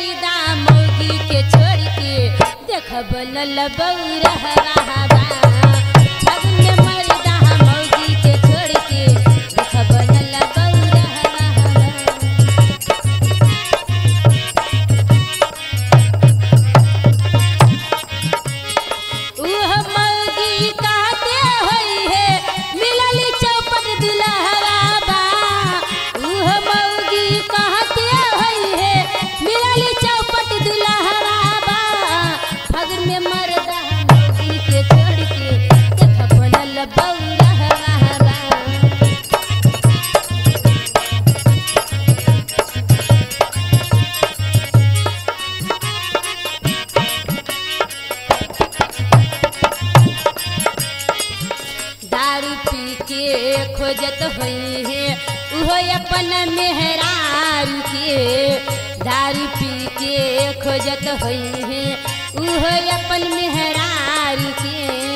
तोरी दाम मोगी के छोड़ के देख बलल बौरा हवा खोजत हुई है वो अपन मेहरार के दारू पी के खोजत हुई है वो अपन मेहरार के।